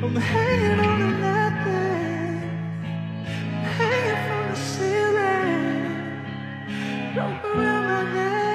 I'm hanging on to nothing, hanging from the ceiling, rope around my neck.